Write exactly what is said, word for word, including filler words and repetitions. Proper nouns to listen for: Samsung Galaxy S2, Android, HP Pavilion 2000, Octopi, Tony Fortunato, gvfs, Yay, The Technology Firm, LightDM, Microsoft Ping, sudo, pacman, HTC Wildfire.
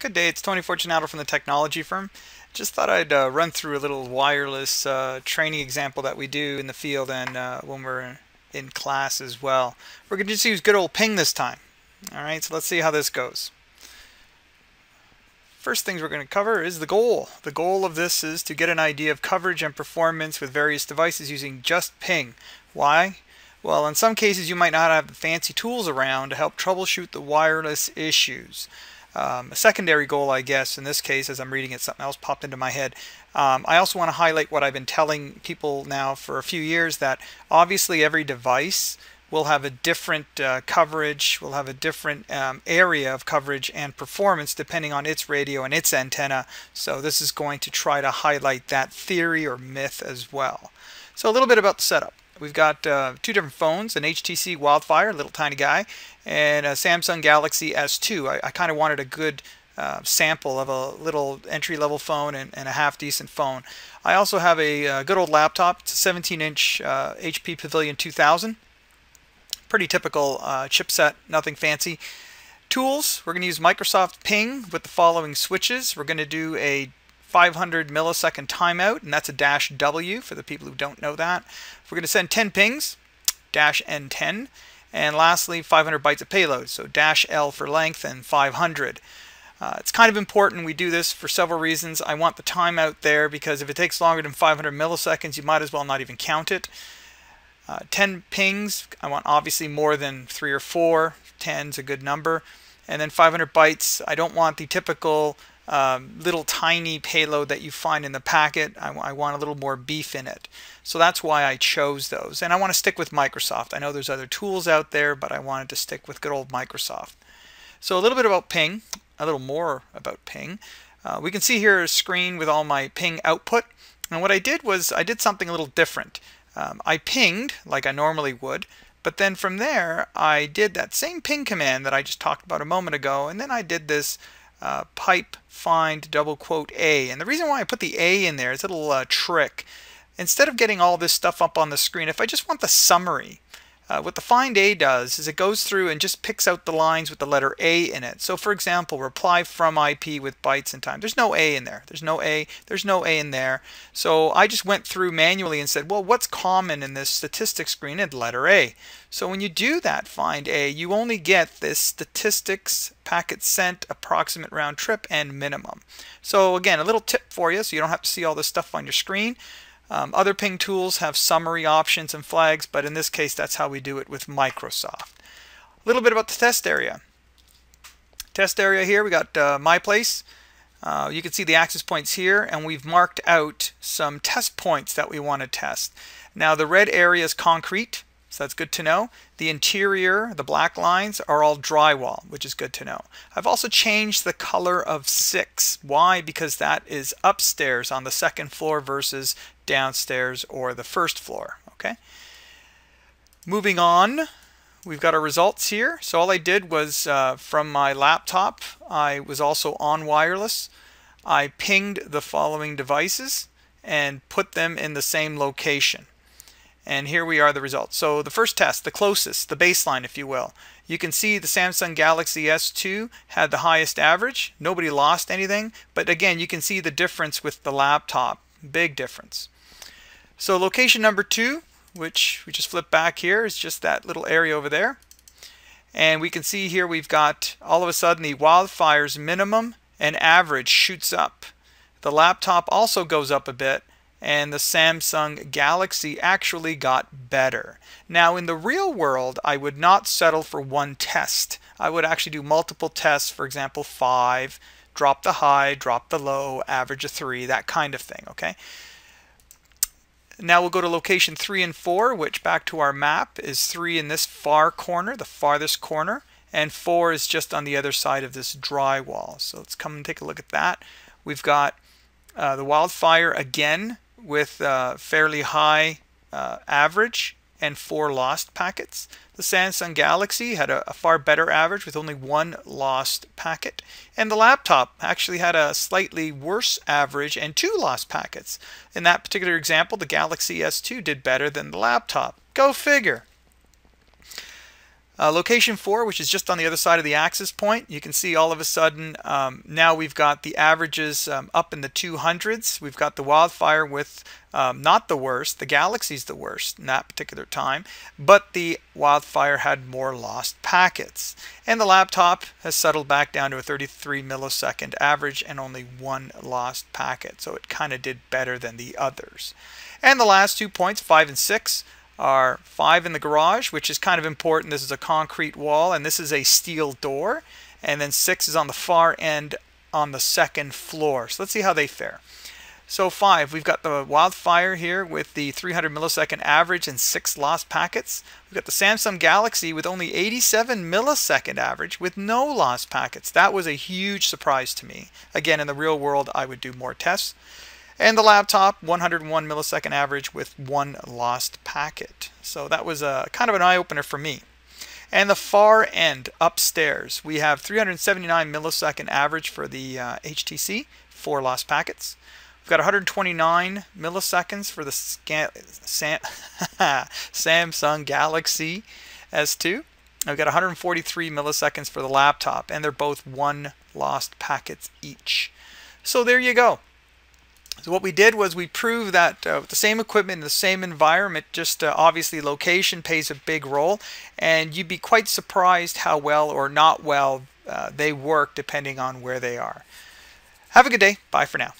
Good day, it's Tony Fortunato from the technology firm. Just thought I'd uh, run through a little wireless uh, training example that we do in the field and uh, when we're in class as well. We're going to just use good old Ping this time. Alright, so let's see how this goes. First things we're going to cover is the goal. The goal of this is to get an idea of coverage and performance with various devices using just Ping. Why? Well, in some cases you might not have the fancy tools around to help troubleshoot the wireless issues. Um, a secondary goal, I guess, in this case, as I'm reading it, something else popped into my head. Um, I also want to highlight what I've been telling people now for a few years, that obviously every device will have a different uh, coverage, will have a different um, area of coverage and performance depending on its radio and its antenna. So this is going to try to highlight that theory or myth as well. So a little bit about the setup. We've got uh, two different phones, an H T C Wildfire, little tiny guy, and a Samsung Galaxy S two. I, I kind of wanted a good uh, sample of a little entry-level phone and, and a half-decent phone. I also have a, a good old laptop. It's a seventeen inch uh, H P Pavilion two thousand. Pretty typical uh, chipset, nothing fancy. Tools, we're going to use Microsoft Ping with the following switches. We're going to do a five hundred millisecond timeout, and that's a dash W for the people who don't know that. We're going to send ten pings, dash N ten, and lastly five hundred bytes of payload, so dash L for length and five hundred. Uh, it's kind of important we do this for several reasons. I want the timeout there because if it takes longer than five hundred milliseconds, you might as well not even count it. Uh, ten pings, I want obviously more than three or four. ten's a good number. And then five hundred bytes, I don't want the typical Um, little tiny payload that you find in the packet. I, I want a little more beef in it. So that's why I chose those. And I want to stick with Microsoft. I know there's other tools out there, but I wanted to stick with good old Microsoft. So a little bit about Ping, a little more about Ping. Uh, we can see here a screen with all my Ping output. And what I did was I did something a little different. Um, I pinged like I normally would, but then from there I did that same ping command that I just talked about a moment ago, and then I did this Uh, pipe find double quote A. And the reason why I put the A in there is a little uh, trick. Instead of getting all this stuff up on the screen, if I just want the summary, uh, what the find A does is it goes through and just picks out the lines with the letter A in it. So for example, reply from I P with bytes and time. There's no A in there. There's no A. There's no A in there. So I just went through manually and said, well, what's common in this statistics screen at letter A? So when you do that find A, you only get this statistics packet sent, approximate round trip, and minimum. So again, a little tip for you so you don't have to see all this stuff on your screen. Um, other Ping tools have summary options and flags, but in this case that's how we do it with Microsoft. A little bit about the test area. Test area here, we got uh, my place. Uh, you can see the access points here, and we've marked out some test points that we want to test. Now the red area is concrete, so that's good to know. The interior, the black lines, are all drywall, which is good to know. I've also changed the color of six. Why? Because that is upstairs on the second floor versus downstairs or the first floor. Okay. Moving on, we've got our results here. So all I did was uh, from my laptop, I was also on wireless. I pinged the following devices and put them in the same location. And here we are, the results. So the first test, the closest, the baseline, if you will. You can see the Samsung Galaxy S two had the highest average. Nobody lost anything. But again, you can see the difference with the laptop. Big difference. So location number two, which we just flip back here, is just that little area over there. And we can see here we've got, all of a sudden, the Wildfire's minimum and average shoots up. The laptop also goes up a bit, and the Samsung Galaxy actually got better. Now in the real world, I would not settle for one test. I would actually do multiple tests, for example, five, drop the high, drop the low, average of three, that kind of thing, okay? Now we'll go to location three and four, which back to our map is three in this far corner, the farthest corner, and four is just on the other side of this drywall. So let's come and take a look at that. We've got uh, the Wildfire again, with uh, fairly high uh, average and four lost packets. The Samsung Galaxy had a, a far better average with only one lost packet. And the laptop actually had a slightly worse average and two lost packets. In that particular example, the Galaxy S two did better than the laptop. Go figure. Uh, location four, which is just on the other side of the axis point, you can see all of a sudden um, now we've got the averages um, up in the two hundreds. We've got the Wildfire with um, not the worst, the Galaxy's the worst in that particular time, but the Wildfire had more lost packets. And the laptop has settled back down to a thirty-three millisecond average and only one lost packet, so it kind of did better than the others. And the last two points, five and six, are five in the garage, which is kind of important. This is a concrete wall and this is a steel door, and then six is on the far end on the second floor. So let's see how they fare. So five, we've got the Wildfire here with the three hundred millisecond average and six lost packets. We've got the Samsung Galaxy with only eighty-seven millisecond average with no lost packets. That was a huge surprise to me. Again, in the real world I would do more tests. And the laptop, one hundred one millisecond average with one lost packet. So that was a kind of an eye-opener for me. And the far end upstairs, we have three hundred seventy-nine millisecond average for the uh, H T C, four lost packets. We've got one hundred twenty-nine milliseconds for the Sam Samsung Galaxy S two. I've got one hundred forty-three milliseconds for the laptop, and they're both one lost packets each. So there you go. So what we did was we proved that uh, with the same equipment in the same environment, just uh, obviously location plays a big role, and you'd be quite surprised how well or not well uh, they work depending on where they are. Have a good day. Bye for now.